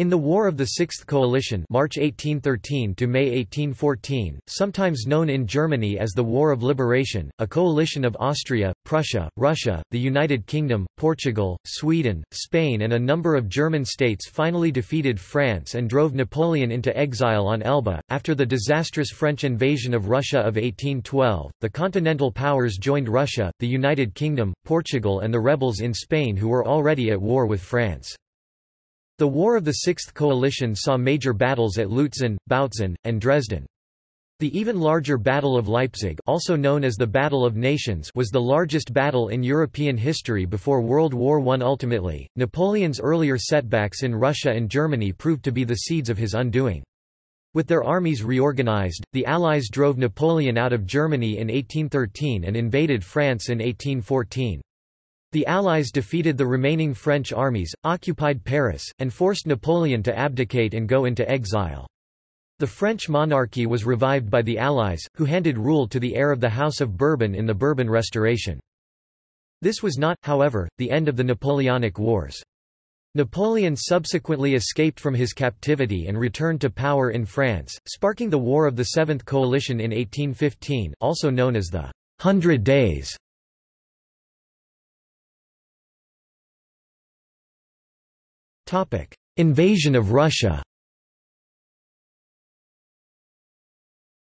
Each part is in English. In the War of the Sixth Coalition (March 1813 to May 1814), sometimes known in Germany as the War of Liberation, a coalition of Austria, Prussia, Russia, the United Kingdom, Portugal, Sweden, Spain and a number of German states finally defeated France and drove Napoleon into exile on Elba. After the disastrous French invasion of Russia of 1812, the Continental Powers joined Russia, the United Kingdom, Portugal and the rebels in Spain who were already at war with France. The War of the Sixth Coalition saw major battles at Lützen, Bautzen, and Dresden. The even larger Battle of Leipzig, also known as the Battle of Nations, was the largest battle in European history before World War I. Ultimately, Napoleon's earlier setbacks in Russia and Germany proved to be the seeds of his undoing. With their armies reorganized, the Allies drove Napoleon out of Germany in 1813 and invaded France in 1814. The Allies defeated the remaining French armies, occupied Paris, and forced Napoleon to abdicate and go into exile. The French monarchy was revived by the Allies, who handed rule to the heir of the House of Bourbon in the Bourbon Restoration. This was not, however, the end of the Napoleonic Wars. Napoleon subsequently escaped from his captivity and returned to power in France, sparking the War of the Seventh Coalition in 1815, also known as the 100 Days. Invasion of Russia.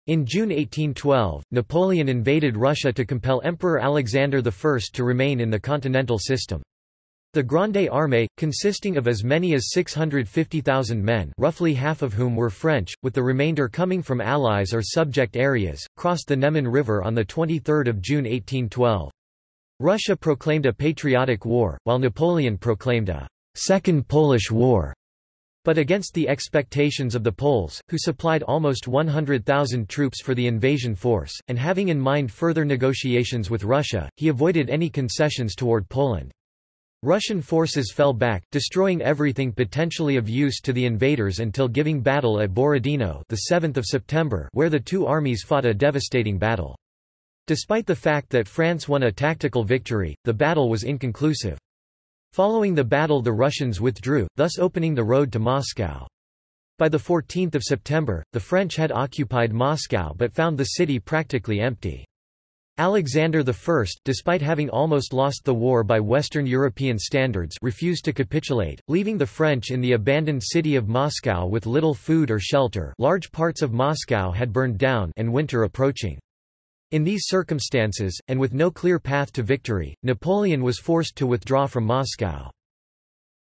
In June 1812, Napoleon invaded Russia to compel Emperor Alexander I to remain in the continental system. The Grande Armée, consisting of as many as 650,000 men, roughly half of whom were French, with the remainder coming from allies or subject areas, crossed the Neman River on 23 June 1812. Russia proclaimed a patriotic war, while Napoleon proclaimed a Second Polish War, but against the expectations of the Poles, who supplied almost 100,000 troops for the invasion force, and having in mind further negotiations with Russia, he avoided any concessions toward Poland. Russian forces fell back, destroying everything potentially of use to the invaders until giving battle at Borodino, the 7th of September, where the two armies fought a devastating battle. Despite the fact that France won a tactical victory, the battle was inconclusive. Following the battle, the Russians withdrew, thus opening the road to Moscow. By the 14th of September, the French had occupied Moscow but found the city practically empty. Alexander I, despite having almost lost the war by Western European standards, refused to capitulate, leaving the French in the abandoned city of Moscow with little food or shelter. Large parts of Moscow had burned down and winter approaching. In these circumstances, and with no clear path to victory, Napoleon was forced to withdraw from Moscow.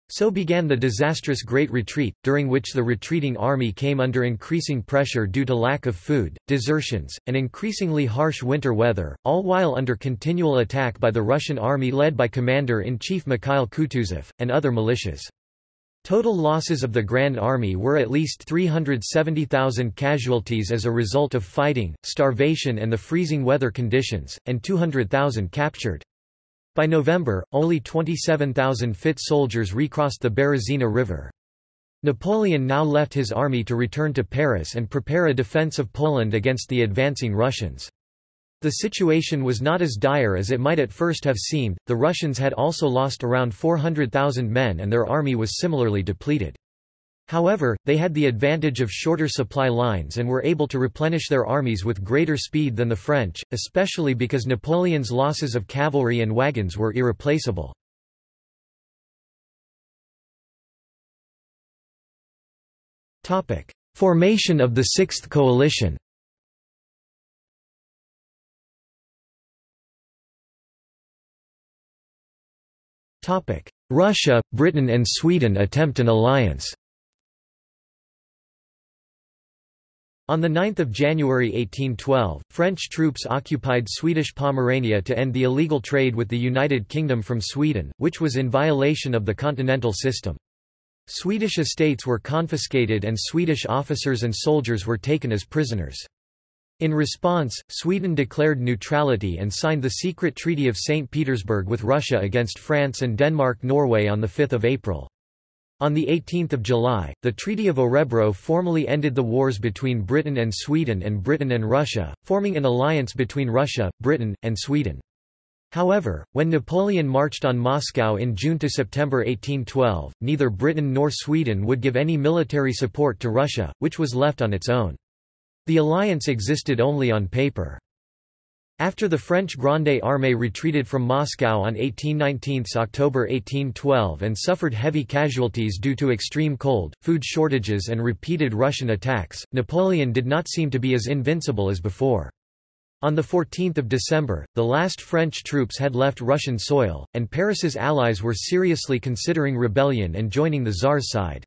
So began the disastrous Great Retreat, during which the retreating army came under increasing pressure due to lack of food, desertions, and increasingly harsh winter weather, all while under continual attack by the Russian army led by Commander-in-Chief Mikhail Kutuzov, and other militias. Total losses of the Grand Army were at least 370,000 casualties as a result of fighting, starvation and the freezing weather conditions, and 200,000 captured. By November, only 27,000 fit soldiers recrossed the Berezina River. Napoleon now left his army to return to Paris and prepare a defense of Poland against the advancing Russians. The situation was not as dire as it might at first have seemed. The Russians had also lost around 400,000 men and their army was similarly depleted. However, they had the advantage of shorter supply lines and were able to replenish their armies with greater speed than the French, especially because Napoleon's losses of cavalry and wagons were irreplaceable. Topic: Formation of the Sixth Coalition. Russia, Britain and Sweden attempt an alliance. On 9 January 1812, French troops occupied Swedish Pomerania to end the illegal trade with the United Kingdom from Sweden, which was in violation of the continental system. Swedish estates were confiscated and Swedish officers and soldiers were taken as prisoners. In response, Sweden declared neutrality and signed the secret Treaty of St. Petersburg with Russia against France and Denmark-Norway on 5 April. On 18 July, the Treaty of Örebro formally ended the wars between Britain and Sweden and Britain and Russia, forming an alliance between Russia, Britain, and Sweden. However, when Napoleon marched on Moscow in June–September 1812, neither Britain nor Sweden would give any military support to Russia, which was left on its own. The alliance existed only on paper. After the French Grande Armée retreated from Moscow on 19–October 1812 and suffered heavy casualties due to extreme cold, food shortages and repeated Russian attacks, Napoleon did not seem to be as invincible as before. On 14 December, the last French troops had left Russian soil, and Paris's allies were seriously considering rebellion and joining the Tsar's side.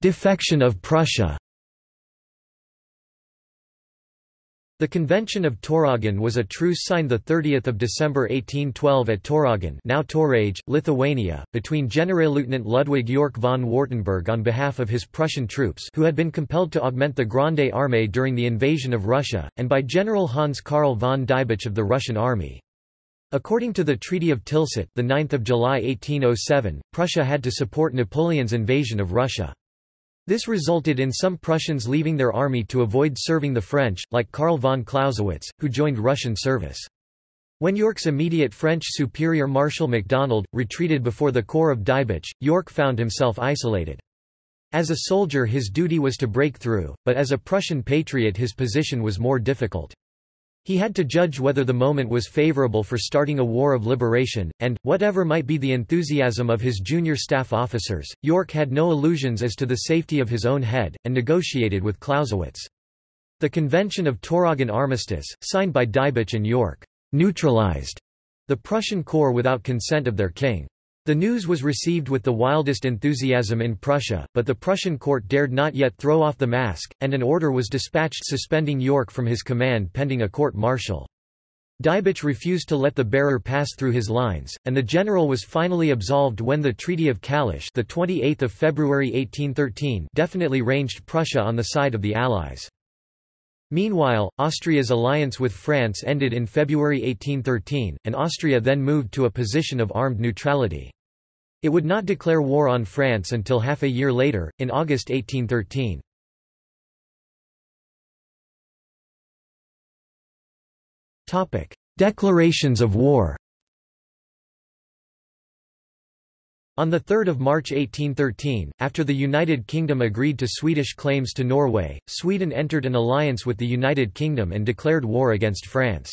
Defection of Prussia. The Convention of Tauroggen was a truce signed 30 December 1812 at Tauroggen, now Taurage, Lithuania, between Generalleutnant Ludwig York von Wartenberg on behalf of his Prussian troops who had been compelled to augment the Grande Armée during the invasion of Russia, and by General Hans Karl von Dybich of the Russian army. According to the Treaty of Tilsit, 9 July 1807, Prussia had to support Napoleon's invasion of Russia. This resulted in some Prussians leaving their army to avoid serving the French, like Karl von Clausewitz, who joined Russian service. When York's immediate French superior Marshal MacDonald retreated before the corps of Dybich, York found himself isolated. As a soldier his duty was to break through, but as a Prussian patriot his position was more difficult. He had to judge whether the moment was favorable for starting a war of liberation, and, whatever might be the enthusiasm of his junior staff officers, York had no illusions as to the safety of his own head, and negotiated with Clausewitz. The Convention of Tauroggen armistice, signed by Dybich and York, neutralized the Prussian corps without consent of their king. The news was received with the wildest enthusiasm in Prussia, but the Prussian court dared not yet throw off the mask, and an order was dispatched suspending York from his command pending a court-martial. Dybich refused to let the bearer pass through his lines, and the general was finally absolved when the Treaty of Kalisch, 28 February 1813, definitely ranged Prussia on the side of the Allies. Meanwhile, Austria's alliance with France ended in February 1813, and Austria then moved to a position of armed neutrality. It would not declare war on France until half a year later, in August 1813. Declarations of war. On 3 March 1813, after the United Kingdom agreed to Swedish claims to Norway, Sweden entered an alliance with the United Kingdom and declared war against France.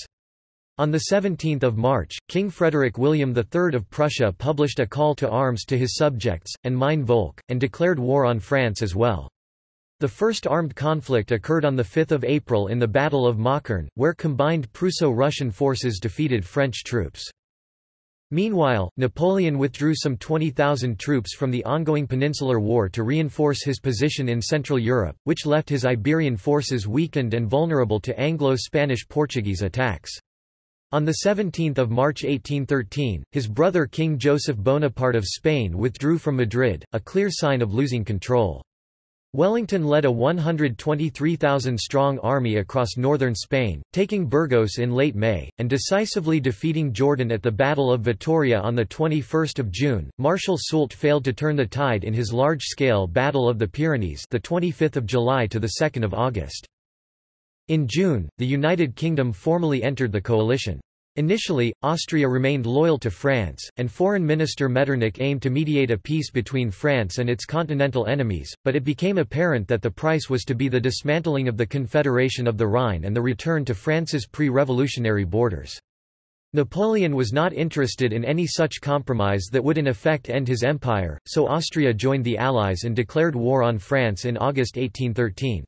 On 17 March, King Frederick William III of Prussia published a call to arms to his subjects, and Mein Volk, and declared war on France as well. The first armed conflict occurred on 5 April in the Battle of Möckern, where combined Prusso-Russian forces defeated French troops. Meanwhile, Napoleon withdrew some 20,000 troops from the ongoing Peninsular War to reinforce his position in Central Europe, which left his Iberian forces weakened and vulnerable to Anglo-Spanish-Portuguese attacks. On 17 March 1813, his brother King Joseph Bonaparte of Spain withdrew from Madrid, a clear sign of losing control. Wellington led a 123,000-strong army across northern Spain, taking Burgos in late May, and decisively defeating Jordan at the Battle of Vitoria on 21 June. Marshal Soult failed to turn the tide in his large-scale Battle of the Pyrenees, 25 July to 2 August. In June, the United Kingdom formally entered the coalition. Initially, Austria remained loyal to France, and Foreign Minister Metternich aimed to mediate a peace between France and its continental enemies, but it became apparent that the price was to be the dismantling of the Confederation of the Rhine and the return to France's pre-revolutionary borders. Napoleon was not interested in any such compromise that would in effect end his empire, so Austria joined the Allies and declared war on France in August 1813.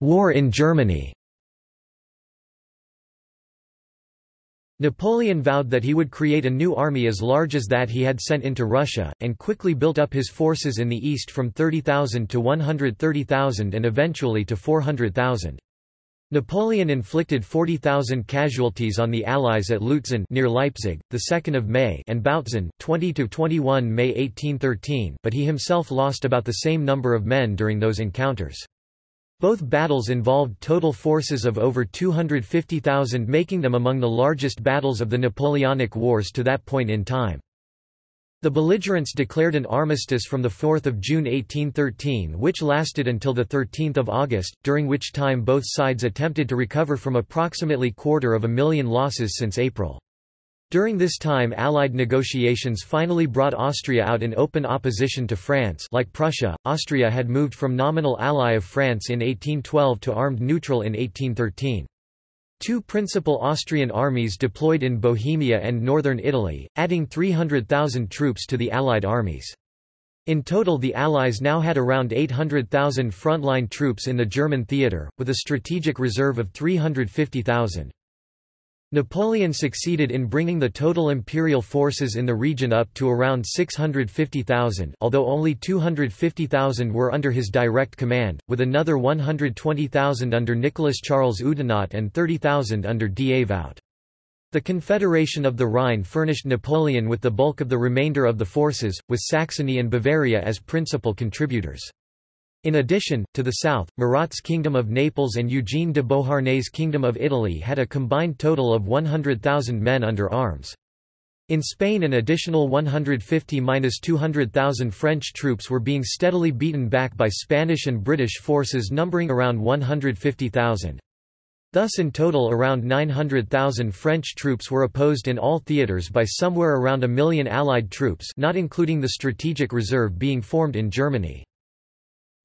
War in Germany. Napoleon vowed that he would create a new army as large as that he had sent into Russia, and quickly built up his forces in the east from 30,000 to 130,000 and eventually to 400,000. Napoleon inflicted 40,000 casualties on the Allies at Lützen near Leipzig, 2 May and Bautzen, 20 to 21 May 1813, but he himself lost about the same number of men during those encounters. Both battles involved total forces of over 250,000, making them among the largest battles of the Napoleonic Wars to that point in time. The belligerents declared an armistice from 4 June 1813 which lasted until 13 August, during which time both sides attempted to recover from approximately 250,000 losses since April. During this time Allied negotiations finally brought Austria out in open opposition to France. Like Prussia, Austria had moved from nominal ally of France in 1812 to armed neutral in 1813. Two principal Austrian armies deployed in Bohemia and northern Italy, adding 300,000 troops to the Allied armies. In total the Allies now had around 800,000 frontline troops in the German theatre, with a strategic reserve of 350,000. Napoleon succeeded in bringing the total imperial forces in the region up to around 650,000, although only 250,000 were under his direct command, with another 120,000 under Nicholas Charles Oudinot and 30,000 under d'Avaux. The Confederation of the Rhine furnished Napoleon with the bulk of the remainder of the forces, with Saxony and Bavaria as principal contributors. In addition, to the south, Murat's Kingdom of Naples and Eugene de Beauharnais' Kingdom of Italy had a combined total of 100,000 men under arms. In Spain an additional 150–200,000 French troops were being steadily beaten back by Spanish and British forces numbering around 150,000. Thus in total around 900,000 French troops were opposed in all theaters by somewhere around 1,000,000 Allied troops, not including the strategic reserve being formed in Germany.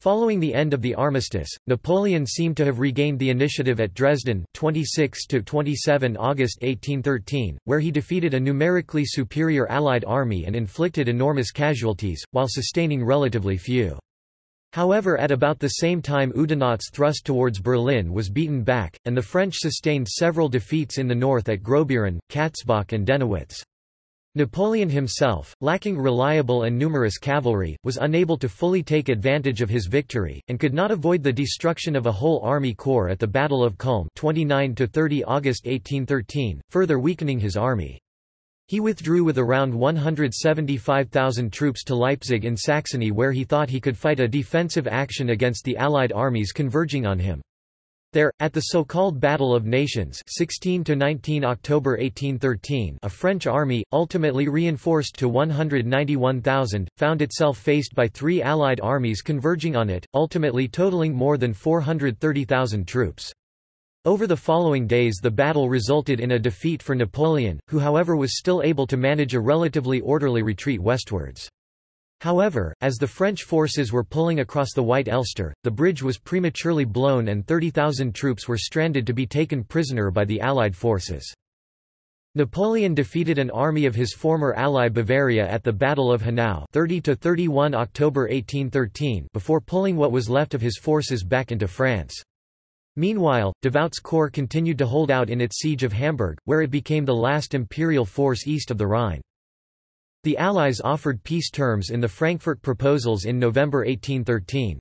Following the end of the armistice, Napoleon seemed to have regained the initiative at Dresden 26–27 August 1813, where he defeated a numerically superior Allied army and inflicted enormous casualties, while sustaining relatively few. However, at about the same time Oudinot's thrust towards Berlin was beaten back, and the French sustained several defeats in the north at Grobiren, Katzbach and Denowitz. Napoleon himself, lacking reliable and numerous cavalry, was unable to fully take advantage of his victory, and could not avoid the destruction of a whole army corps at the Battle of Kulm 29–30 August 1813, further weakening his army. He withdrew with around 175,000 troops to Leipzig in Saxony where he thought he could fight a defensive action against the Allied armies converging on him. There, at the so-called Battle of Nations 16–19 October 1813, a French army, ultimately reinforced to 191,000, found itself faced by three Allied armies converging on it, ultimately totaling more than 430,000 troops. Over the following days the battle resulted in a defeat for Napoleon, who however was still able to manage a relatively orderly retreat westwards. However, as the French forces were pulling across the White Elster, the bridge was prematurely blown and 30,000 troops were stranded to be taken prisoner by the Allied forces. Napoleon defeated an army of his former ally Bavaria at the Battle of Hanau 30–31 October 1813 before pulling what was left of his forces back into France. Meanwhile, d'Avaut's corps continued to hold out in its siege of Hamburg, where it became the last imperial force east of the Rhine. The Allies offered peace terms in the Frankfurt proposals in November 1813.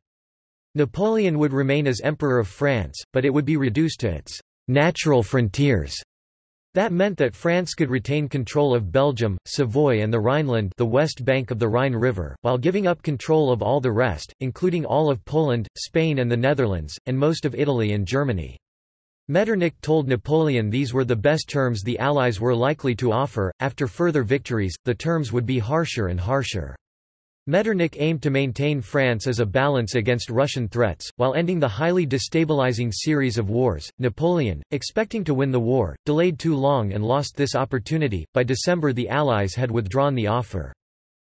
Napoleon would remain as Emperor of France, but it would be reduced to its natural frontiers. That meant that France could retain control of Belgium, Savoy and the Rhineland, the west bank of the Rhine River, while giving up control of all the rest, including all of Poland, Spain and the Netherlands, and most of Italy and Germany. Metternich told Napoleon these were the best terms the Allies were likely to offer. After further victories, the terms would be harsher and harsher. Metternich aimed to maintain France as a balance against Russian threats, while ending the highly destabilizing series of wars. Napoleon, expecting to win the war, delayed too long and lost this opportunity. By December, the Allies had withdrawn the offer.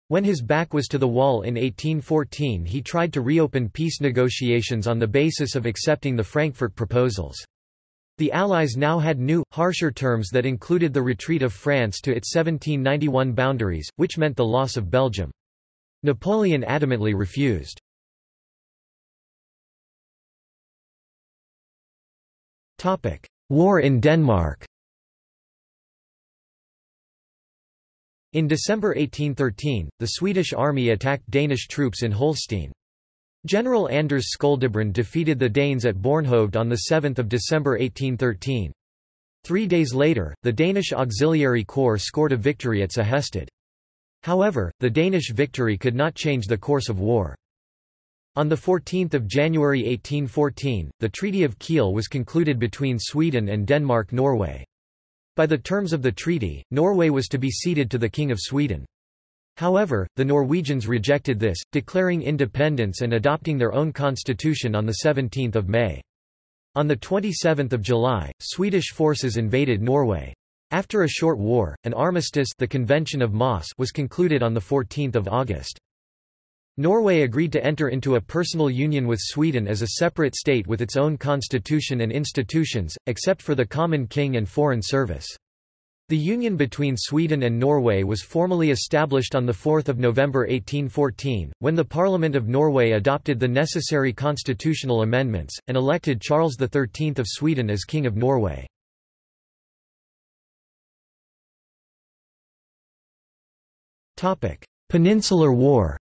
When his back was to the wall in 1814, he tried to reopen peace negotiations on the basis of accepting the Frankfurt proposals. The Allies now had new, harsher terms that included the retreat of France to its 1791 boundaries, which meant the loss of Belgium. Napoleon adamantly refused. War in Denmark. In December 1813, the Swedish army attacked Danish troops in Holstein. General Anders Skoldebrand defeated the Danes at Bornhoved on 7 December 1813. 3 days later, the Danish Auxiliary Corps scored a victory at Sehested. However, the Danish victory could not change the course of war. On 14 January 1814, the Treaty of Kiel was concluded between Sweden and Denmark-Norway. By the terms of the treaty, Norway was to be ceded to the King of Sweden. However, the Norwegians rejected this, declaring independence and adopting their own constitution on 17 May. On 27 July, Swedish forces invaded Norway. After a short war, an armistice, the Convention of Moss, was concluded on 14 August. Norway agreed to enter into a personal union with Sweden as a separate state with its own constitution and institutions, except for the common king and foreign service. The union between Sweden and Norway was formally established on 4 November 1814, when the Parliament of Norway adopted the necessary constitutional amendments, and elected Charles XIII of Sweden as King of Norway. Peninsular War.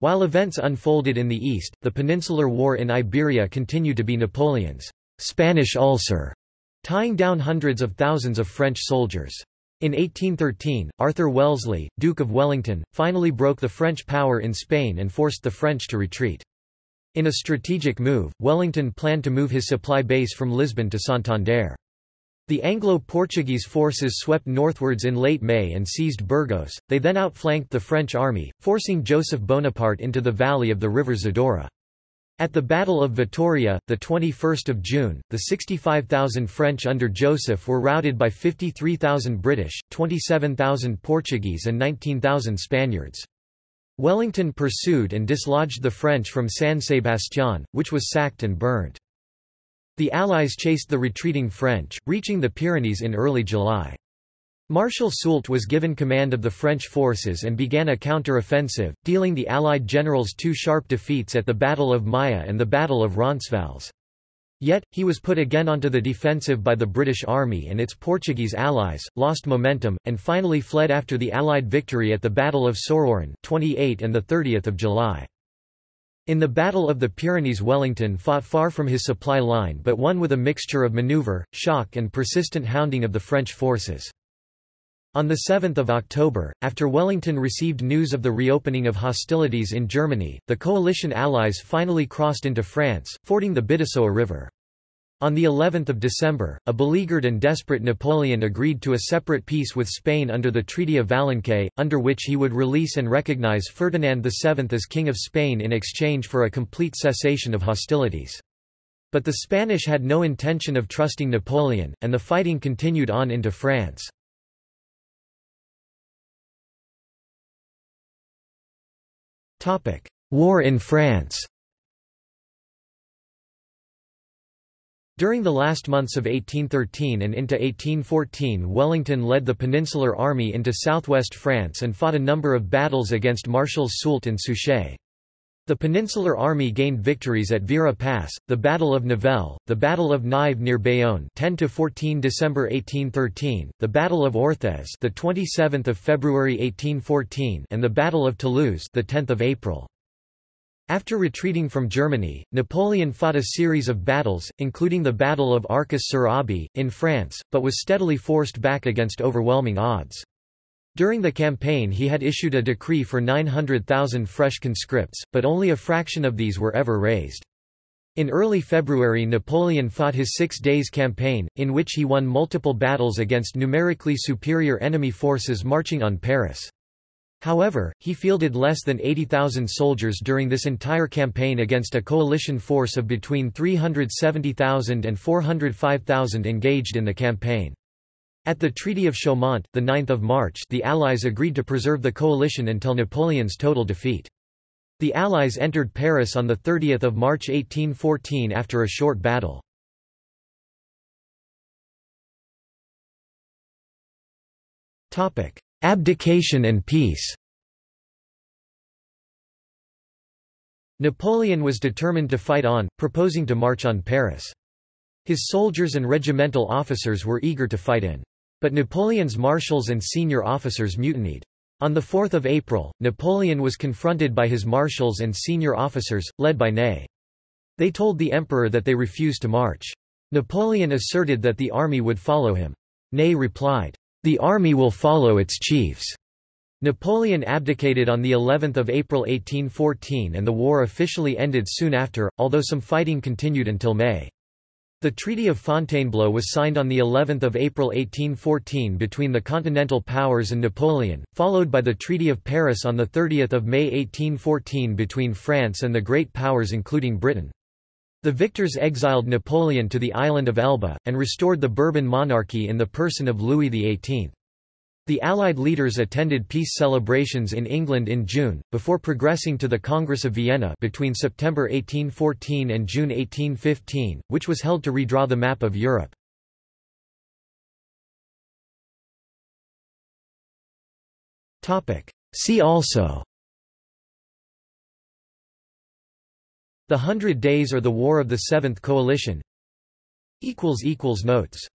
While events unfolded in the east, the Peninsular War in Iberia continued to be Napoleon's Spanish ulcer, tying down hundreds of thousands of French soldiers. In 1813, Arthur Wellesley, Duke of Wellington, finally broke the French power in Spain and forced the French to retreat. In a strategic move, Wellington planned to move his supply base from Lisbon to Santander. The Anglo-Portuguese forces swept northwards in late May and seized Burgos. They then outflanked the French army, forcing Joseph Bonaparte into the valley of the river Zadora. At the Battle of Vitoria, 21 June, the 65,000 French under Joseph were routed by 53,000 British, 27,000 Portuguese and 19,000 Spaniards. Wellington pursued and dislodged the French from San Sebastian, which was sacked and burned. The Allies chased the retreating French, reaching the Pyrenees in early July. Marshal Soult was given command of the French forces and began a counter-offensive, dealing the Allied generals two sharp defeats at the Battle of Maya and the Battle of Roncesvalles. Yet, he was put again onto the defensive by the British Army and its Portuguese allies, lost momentum, and finally fled after the Allied victory at the Battle of Sauroren, 28 and 30 July. In the Battle of the Pyrenees, Wellington fought far from his supply line but won with a mixture of manoeuvre, shock and persistent hounding of the French forces. On 7 October, after Wellington received news of the reopening of hostilities in Germany, the coalition allies finally crossed into France, fording the Bidassoa River. On the 11th of December, a beleaguered and desperate Napoleon agreed to a separate peace with Spain under the Treaty of Valenciennes, under which he would release and recognize Ferdinand VII as King of Spain in exchange for a complete cessation of hostilities. But the Spanish had no intention of trusting Napoleon, and the fighting continued on into France. War in France. During the last months of 1813 and into 1814, Wellington led the Peninsular Army into southwest France and fought a number of battles against Marshals Soult and Suchet. The Peninsular Army gained victories at Vera Pass, the Battle of Nivelles, the Battle of Nives near Bayonne, 10–14 December 1813, the Battle of Orthez, the 27th of February 1814, and the Battle of Toulouse, the 10th of April. After retreating from Germany, Napoleon fought a series of battles, including the Battle of Arcus-sur-Aube in France, but was steadily forced back against overwhelming odds. During the campaign he had issued a decree for 900,000 fresh conscripts, but only a fraction of these were ever raised. In early February, Napoleon fought his 6 days campaign, in which he won multiple battles against numerically superior enemy forces marching on Paris. However, he fielded less than 80,000 soldiers during this entire campaign against a coalition force of between 370,000 and 405,000 engaged in the campaign. At the Treaty of Chaumont, 9 March, the Allies agreed to preserve the coalition until Napoleon's total defeat. The Allies entered Paris on 30 March 1814 after a short battle. Abdication and peace. Napoleon was determined to fight on, proposing to march on Paris. His soldiers and regimental officers were eager to fight in. But Napoleon's marshals and senior officers mutinied. On 4 April, Napoleon was confronted by his marshals and senior officers, led by Ney. They told the emperor that they refused to march. Napoleon asserted that the army would follow him. Ney replied, "The army will follow its chiefs." Napoleon abdicated on the 11th of April 1814 and the war officially ended soon after, although some fighting continued until May. The Treaty of Fontainebleau was signed on the 11th of April 1814 between the Continental Powers and Napoleon, followed by the Treaty of Paris on the 30th of May 1814 between France and the Great Powers including Britain. The victors exiled Napoleon to the island of Elba and restored the Bourbon monarchy in the person of Louis XVIII. The Allied leaders attended peace celebrations in England in June, before progressing to the Congress of Vienna between September 1814 and June 1815, which was held to redraw the map of Europe. See also: The Hundred Days or the War of the Seventh Coalition. == Notes